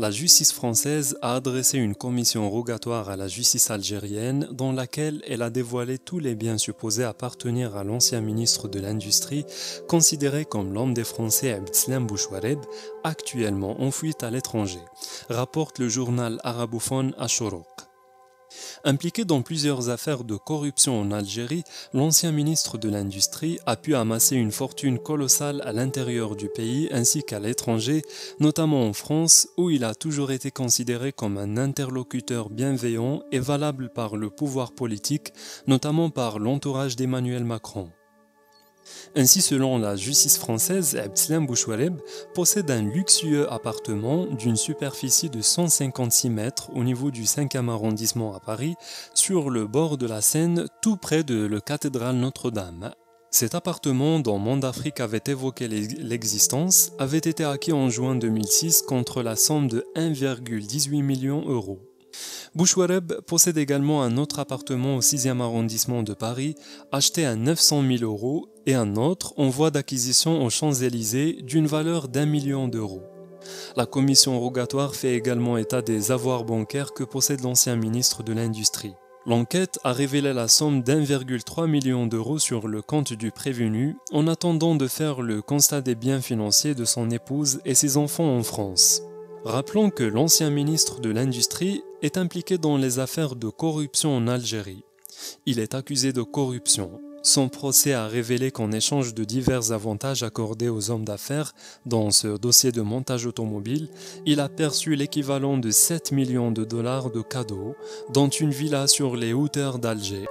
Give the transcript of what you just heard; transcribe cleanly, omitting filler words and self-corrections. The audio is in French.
la justice française a adressé une commission rogatoire à la justice algérienne dans laquelle elle a dévoilé tous les biens supposés appartenir à l'ancien ministre de l'Industrie, considéré comme l'homme des Français Abdeslam Bouchouareb, actuellement en fuite à l'étranger, rapporte le journal arabophone Echourouk. Impliqué dans plusieurs affaires de corruption en Algérie, l'ancien ministre de l'Industrie a pu amasser une fortune colossale à l'intérieur du pays ainsi qu'à l'étranger, notamment en France, où il a toujours été considéré comme un interlocuteur bienveillant et valable par le pouvoir politique, notamment par l'entourage d'Emmanuel Macron. Ainsi, selon la justice française, Abdeslam Bouchouareb possède un luxueux appartement d'une superficie de 156 mètres au niveau du 5e arrondissement à Paris, sur le bord de la Seine, tout près de la cathédrale Notre-Dame. Cet appartement, dont Monde-Afrique avait évoqué l'existence, avait été acquis en juin 2006 contre la somme de 1,18 million d'euros. Bouchouareb possède également un autre appartement au 6e arrondissement de Paris, acheté à 900 000 euros, et un autre en voie d'acquisition aux Champs-Élysées d'une valeur d'1 million d'euros. La commission rogatoire fait également état des avoirs bancaires que possède l'ancien ministre de l'Industrie. L'enquête a révélé la somme d'1,3 million d'euros sur le compte du prévenu, en attendant de faire le constat des biens financiers de son épouse et ses enfants en France. Rappelons que l'ancien ministre de l'Industrie est impliqué dans les affaires de corruption en Algérie. Il est accusé de corruption. Son procès a révélé qu'en échange de divers avantages accordés aux hommes d'affaires dans ce dossier de montage automobile, il a perçu l'équivalent de 7 millions de dollars de cadeaux, dont une villa sur les hauteurs d'Alger.